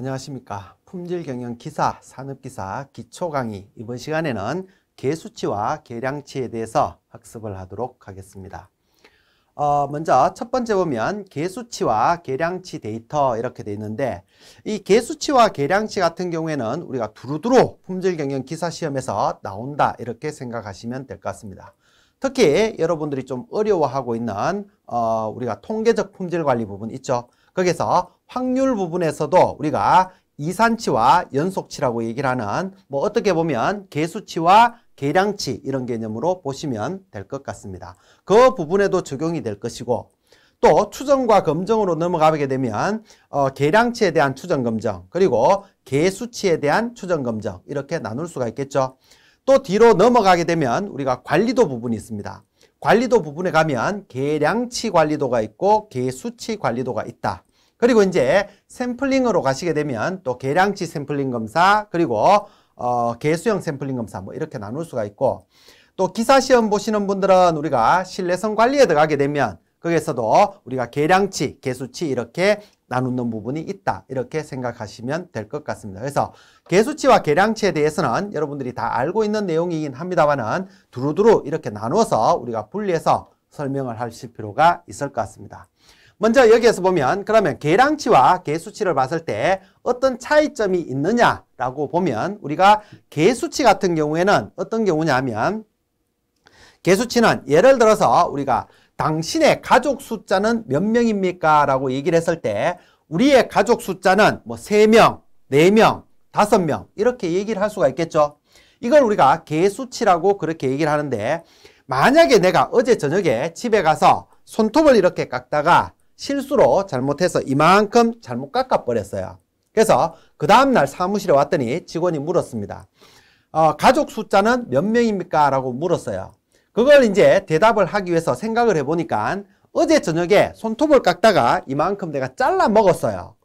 안녕하십니까. 품질경영 기사, 산업기사, 기초강의. 이번 시간에는 개수치와 계량치에 대해서 학습을 하도록 하겠습니다. 먼저 첫 번째 보면 개수치와 계량치 데이터 이렇게 돼 있는데, 이 개수치와 계량치 같은 경우에는 우리가 두루두루 품질경영 기사 시험에서 나온다 이렇게 생각하시면 될 것 같습니다. 특히 여러분들이 좀 어려워하고 있는 우리가 통계적 품질관리 부분 있죠. 거기서 확률 부분에서도 우리가 이산치와 연속치라고 얘기를 하는, 뭐 어떻게 보면 개수치와 계량치 이런 개념으로 보시면 될 것 같습니다. 그 부분에도 적용이 될 것이고, 또 추정과 검증으로 넘어가게 되면 계량치에 대한 추정 검증, 그리고 개수치에 대한 추정 검증 이렇게 나눌 수가 있겠죠. 또 뒤로 넘어가게 되면 우리가 관리도 부분이 있습니다. 관리도 부분에 가면 계량치 관리도가 있고 개수치 관리도가 있다. 그리고 이제 샘플링으로 가시게 되면 또 계량치 샘플링 검사, 그리고 개수형 샘플링 검사 뭐 이렇게 나눌 수가 있고, 또 기사시험 보시는 분들은 우리가 신뢰성 관리에 들어가게 되면 거기에서도 우리가 계량치, 개수치 이렇게 나누는 부분이 있다 이렇게 생각하시면 될 것 같습니다. 그래서 개수치와 계량치에 대해서는 여러분들이 다 알고 있는 내용이긴 합니다만은 두루두루 이렇게 나누어서 우리가 분리해서 설명을 하실 필요가 있을 것 같습니다. 먼저 여기에서 보면, 그러면 계량치와 개수치를 봤을 때 어떤 차이점이 있느냐라고 보면, 우리가 개수치 같은 경우에는 어떤 경우냐면, 개수치는 예를 들어서 우리가 당신의 가족 숫자는 몇 명입니까? 라고 얘기를 했을 때 우리의 가족 숫자는 뭐 3명, 4명, 5명 이렇게 얘기를 할 수가 있겠죠. 이걸 우리가 개수치라고 그렇게 얘기를 하는데, 만약에 내가 어제 저녁에 집에 가서 손톱을 이렇게 깎다가 실수로 잘못해서 이만큼 잘못 깎아버렸어요. 그래서 그 다음날 사무실에 왔더니 직원이 물었습니다. 가족 숫자는 몇 명입니까? 라고 물었어요. 그걸 이제 대답을 하기 위해서 생각을 해보니까 어제 저녁에 손톱을 깎다가 이만큼 내가 잘라 먹었어요.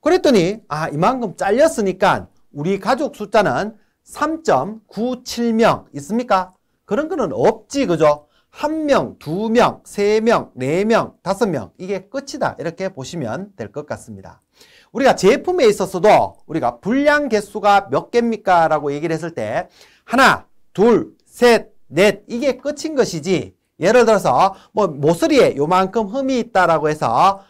그랬더니 이만큼 잘렸으니까 우리 가족 숫자는 3.97명 있습니까? 그런 거는 없지, 그죠? 1명, 2명, 3명, 4명, 5명 이게 끝이다 이렇게 보시면 될 것 같습니다. 우리가 제품에 있어서도 우리가 분량 개수가 몇 개입니까? 라고 얘기를 했을 때 하나, 둘, 셋, 넷 이게 끝인 것이지, 예를 들어서 뭐 모서리에 요만큼 흠이 있다라고 해서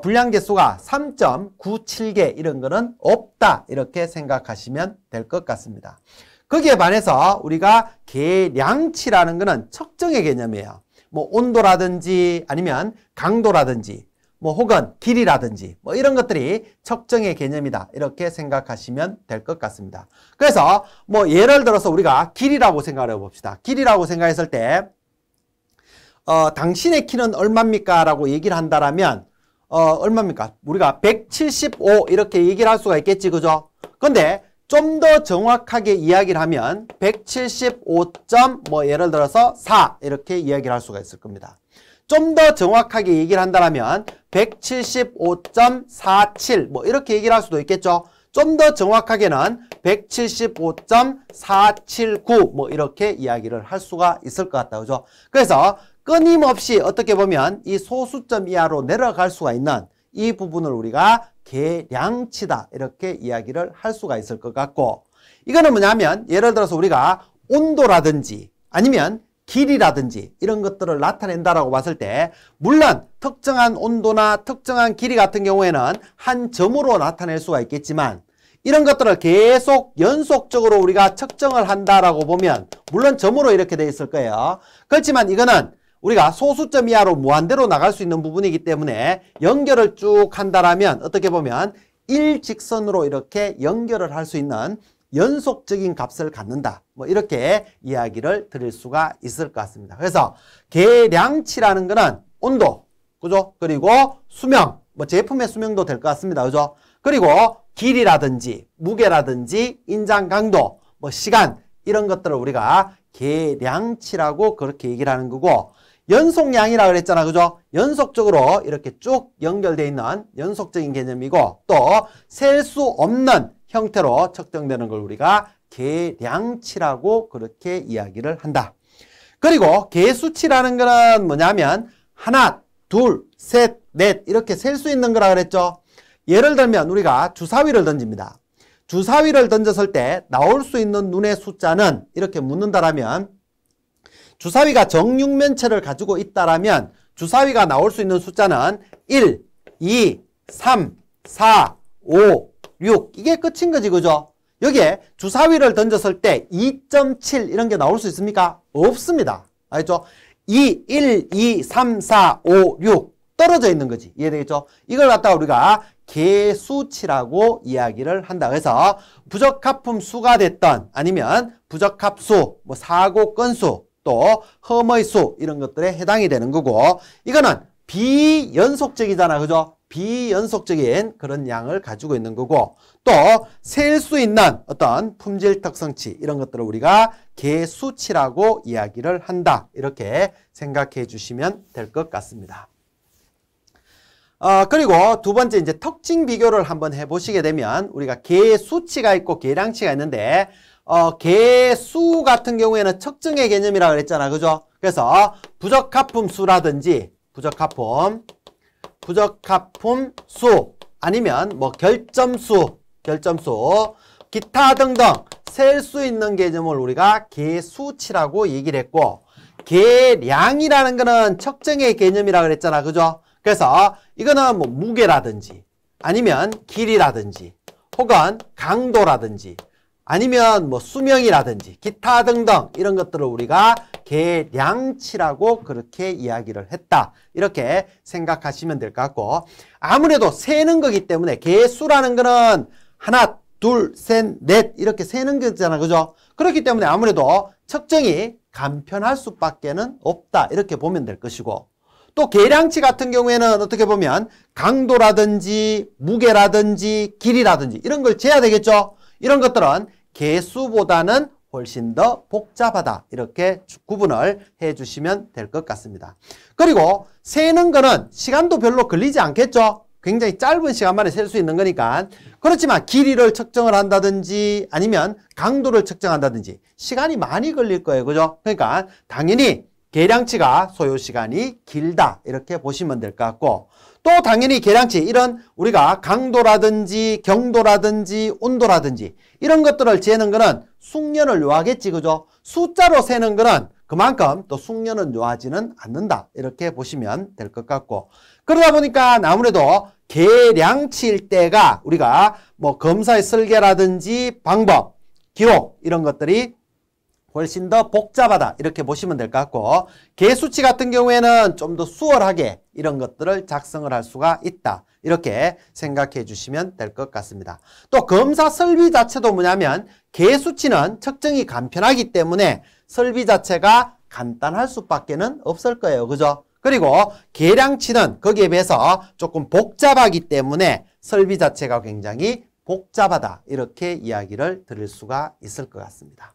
분량 개수가 3.97개 이런 거는 없다 이렇게 생각하시면 될 것 같습니다. 거기에 반해서 우리가 계량치라는 거는 측정의 개념이에요. 뭐 온도라든지 아니면 강도라든지 뭐 혹은 길이라든지 뭐 이런 것들이 측정의 개념이다 이렇게 생각하시면 될 것 같습니다. 그래서 뭐 예를 들어서 우리가 길이라고 생각을 해봅시다. 길이라고 생각했을 때 당신의 키는 얼마입니까? 라고 얘기를 한다라면 얼마입니까? 우리가 175 이렇게 얘기를 할 수가 있겠지, 그죠? 근데 좀 더 정확하게 이야기를 하면 175. 뭐 예를 들어서 4 이렇게 이야기를 할 수가 있을 겁니다. 좀 더 정확하게 얘기를 한다면 175.47 뭐 이렇게 얘기를 할 수도 있겠죠. 좀 더 정확하게는 175.479 뭐 이렇게 이야기를 할 수가 있을 것 같다, 그죠? 그래서 끊임없이 어떻게 보면 이 소수점 이하로 내려갈 수가 있는 이 부분을 우리가 계량치다 이렇게 이야기를 할 수가 있을 것 같고, 이거는 뭐냐면 예를 들어서 우리가 온도라든지 아니면 길이라든지 이런 것들을 나타낸다라고 봤을 때, 물론 특정한 온도나 특정한 길이 같은 경우에는 한 점으로 나타낼 수가 있겠지만, 이런 것들을 계속 연속적으로 우리가 측정을 한다라고 보면 물론 점으로 이렇게 돼 있을 거예요. 그렇지만 이거는 우리가 소수점 이하로 무한대로 나갈 수 있는 부분이기 때문에 연결을 쭉 한다라면 어떻게 보면 일직선으로 이렇게 연결을 할 수 있는 연속적인 값을 갖는다 뭐 이렇게 이야기를 드릴 수가 있을 것 같습니다. 그래서 계량치라는 거는 온도, 그죠? 그리고 수명, 뭐 제품의 수명도 될 것 같습니다, 그죠? 그리고 길이라든지 무게라든지 인장 강도, 뭐 시간 이런 것들을 우리가 계량치라고 그렇게 얘기를 하는 거고, 연속량이라고 그랬잖아, 그죠? 연속적으로 이렇게 쭉 연결되어 있는 연속적인 개념이고, 또 셀 수 없는 형태로 측정되는 걸 우리가 계량치라고 그렇게 이야기를 한다. 그리고 개수치라는 거는 뭐냐면 하나, 둘, 셋, 넷 이렇게 셀 수 있는 거라 그랬죠. 예를 들면 우리가 주사위를 던집니다. 주사위를 던졌을 때 나올 수 있는 눈의 숫자는 이렇게 묻는다라면, 주사위가 정육면체를 가지고 있다라면 주사위가 나올 수 있는 숫자는 1, 2, 3, 4, 5, 6 이게 끝인 거지, 그죠? 여기에 주사위를 던졌을 때 2.7 이런 게 나올 수 있습니까? 없습니다. 알겠죠? 2, 1, 2, 3, 4, 5, 6 떨어져 있는 거지. 이해되겠죠? 이걸 갖다가 우리가 개수치라고 이야기를 한다. 그래서 부적합품 수가 됐던, 아니면 부적합수, 뭐 사고 건수, 또 흠의 수 이런 것들에 해당이 되는 거고, 이거는 비연속적이잖아, 그죠? 비연속적인 그런 양을 가지고 있는 거고, 또 셀 수 있는 어떤 품질 특성치 이런 것들을 우리가 개수치라고 이야기를 한다. 이렇게 생각해 주시면 될 것 같습니다. 그리고 두 번째 이제 특징 비교를 한번 해보시게 되면, 우리가 개수치가 있고 개량치가 있는데, 개수 같은 경우에는 측정의 개념이라고 그랬잖아, 그죠? 그래서 부적합품 수라든지 부적합품 수, 아니면 뭐 결점수, 기타 등등 셀 수 있는 개념을 우리가 개수치라고 얘기를 했고, 개량이라는 거는 측정의 개념이라고 그랬잖아, 그죠? 그래서 이거는 뭐 무게라든지, 아니면 길이라든지, 혹은 강도라든지, 아니면 뭐 수명이라든지 기타 등등 이런 것들을 우리가 개량치라고 그렇게 이야기를 했다. 이렇게 생각하시면 될 것 같고, 아무래도 세는 거기 때문에 개수라는 거는 하나, 둘, 셋, 넷 이렇게 세는 거잖아, 그죠? 그렇기 때문에 아무래도 측정이 간편할 수밖에는 없다. 이렇게 보면 될 것이고, 또 개량치 같은 경우에는 어떻게 보면 강도라든지 무게라든지 길이라든지 이런 걸 재야 되겠죠? 이런 것들은 개수보다는 훨씬 더 복잡하다. 이렇게 구분을 해주시면 될 것 같습니다. 그리고 세는 거는 시간도 별로 걸리지 않겠죠? 굉장히 짧은 시간 만에 셀 수 있는 거니까. 그렇지만 길이를 측정을 한다든지, 아니면 강도를 측정한다든지 시간이 많이 걸릴 거예요, 그죠? 그러니까 당연히 개량치가 소요시간이 길다. 이렇게 보시면 될 것 같고, 또 당연히 개량치, 이런 우리가 강도라든지 경도라든지 온도라든지 이런 것들을 재는 거는 숙련을 요하겠지, 그죠? 숫자로 세는 거는 그만큼 또 숙련은 요하지는 않는다. 이렇게 보시면 될 것 같고, 그러다 보니까 아무래도 개량치일 때가 우리가 뭐 검사의 설계라든지 방법, 기록 이런 것들이 훨씬 더 복잡하다. 이렇게 보시면 될 것 같고, 개수치 같은 경우에는 좀 더 수월하게 이런 것들을 작성을 할 수가 있다. 이렇게 생각해 주시면 될 것 같습니다. 또 검사 설비 자체도 뭐냐면, 개수치는 측정이 간편하기 때문에 설비 자체가 간단할 수밖에는 없을 거예요, 그죠? 그리고 개량치는 거기에 비해서 조금 복잡하기 때문에 설비 자체가 굉장히 복잡하다. 이렇게 이야기를 드릴 수가 있을 것 같습니다.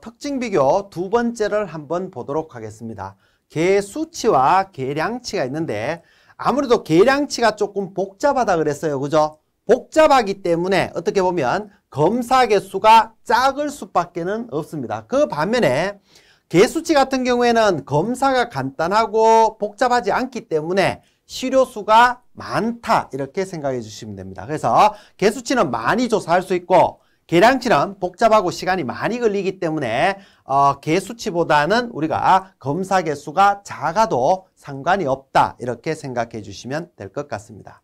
특징 비교 두 번째를 한번 보도록 하겠습니다. 개수치와 개량치가 있는데, 아무래도 개량치가 조금 복잡하다 그랬어요, 그죠? 복잡하기 때문에 어떻게 보면 검사 개수가 작을 수밖에는 없습니다. 그 반면에 개수치 같은 경우에는 검사가 간단하고 복잡하지 않기 때문에 시료수가 많다. 이렇게 생각해 주시면 됩니다. 그래서 개수치는 많이 조사할 수 있고, 개량치는 복잡하고 시간이 많이 걸리기 때문에 개수치보다는 우리가 검사 개수가 작아도 상관이 없다. 이렇게 생각해 주시면 될 것 같습니다.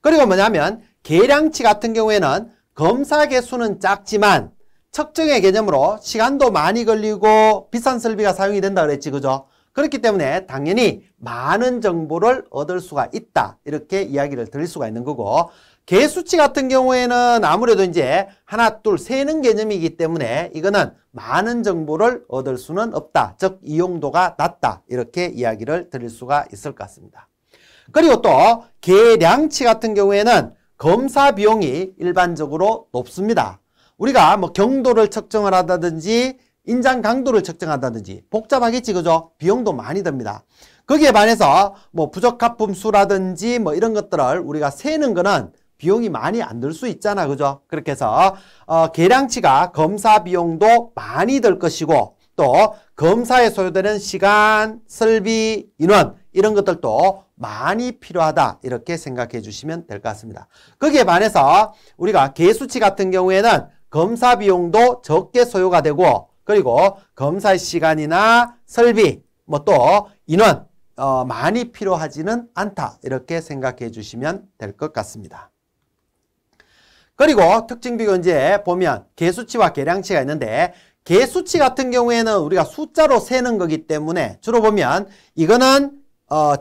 그리고 뭐냐면, 개량치 같은 경우에는 검사 개수는 작지만 측정의 개념으로 시간도 많이 걸리고 비싼 설비가 사용이 된다 그랬지, 그죠? 그렇기 때문에 당연히 많은 정보를 얻을 수가 있다. 이렇게 이야기를 드릴 수가 있는 거고, 개수치 같은 경우에는 아무래도 이제 하나, 둘, 세는 개념이기 때문에 이거는 많은 정보를 얻을 수는 없다. 즉, 이용도가 낮다. 이렇게 이야기를 드릴 수가 있을 것 같습니다. 그리고 또 개량치 같은 경우에는 검사 비용이 일반적으로 높습니다. 우리가 뭐 경도를 측정을 한다든지 인장 강도를 측정한다든지 복잡하겠지, 그죠? 비용도 많이 듭니다. 거기에 반해서 뭐 부적합품 수라든지 뭐 이런 것들을 우리가 세는 거는 비용이 많이 안 들 수 있잖아, 그죠? 그렇게 해서 개량치가 검사 비용도 많이 들 것이고, 또 검사에 소요되는 시간, 설비, 인원 이런 것들도 많이 필요하다 이렇게 생각해 주시면 될 것 같습니다. 거기에 반해서 우리가 개수치 같은 경우에는 검사 비용도 적게 소요가 되고, 그리고 검사의 시간이나 설비, 뭐 또 인원 많이 필요하지는 않다 이렇게 생각해 주시면 될 것 같습니다. 그리고 특징 비교 이제 보면 개수치와 계량치가 있는데, 개수치 같은 경우에는 우리가 숫자로 세는 거기 때문에 주로 보면 이거는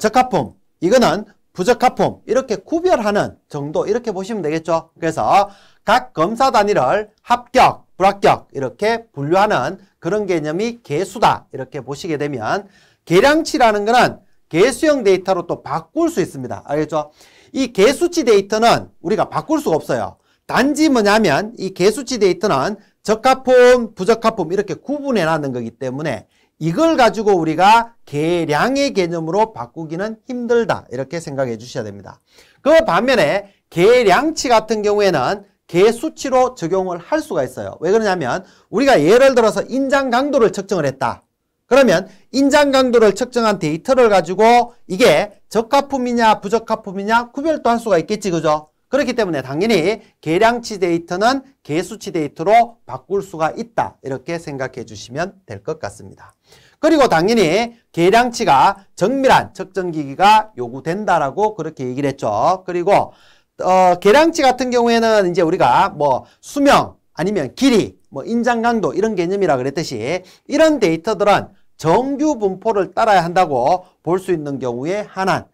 적합품, 이거는 부적합품 이렇게 구별하는 정도 이렇게 보시면 되겠죠. 그래서 각 검사 단위를 합격, 불합격 이렇게 분류하는 그런 개념이 개수다 이렇게 보시게 되면, 계량치라는 거는 개수형 데이터로 또 바꿀 수 있습니다. 알겠죠? 이 개수치 데이터는 우리가 바꿀 수가 없어요. 단지 뭐냐면 이 개수치 데이터는 적합품, 부적합품 이렇게 구분해 놨는 거기 때문에 이걸 가지고 우리가 계량의 개념으로 바꾸기는 힘들다 이렇게 생각해 주셔야 됩니다. 그 반면에 계량치 같은 경우에는 개수치로 적용을 할 수가 있어요. 왜 그러냐면 우리가 예를 들어서 인장 강도를 측정을 했다. 그러면 인장 강도를 측정한 데이터를 가지고 이게 적합품이냐 부적합품이냐 구별도 할 수가 있겠지, 그죠? 그렇기 때문에 당연히 계량치 데이터는 개수치 데이터로 바꿀 수가 있다 이렇게 생각해 주시면 될 것 같습니다. 그리고 당연히 계량치가 정밀한 측정기기가 요구된다라고 그렇게 얘기를 했죠. 그리고 계량치 같은 경우에는 이제 우리가 뭐 수명 아니면 길이, 뭐 인장 강도 이런 개념이라 그랬듯이 이런 데이터들은 정규 분포를 따라야 한다고 볼 수 있는 경우에 한한,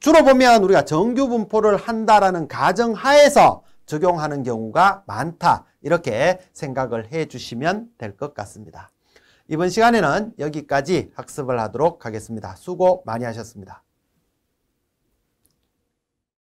주로 보면 우리가 정규 분포를 한다라는 가정 하에서 적용하는 경우가 많다 이렇게 생각을 해 주시면 될 것 같습니다. 이번 시간에는 여기까지 학습을 하도록 하겠습니다. 수고 많이 하셨습니다.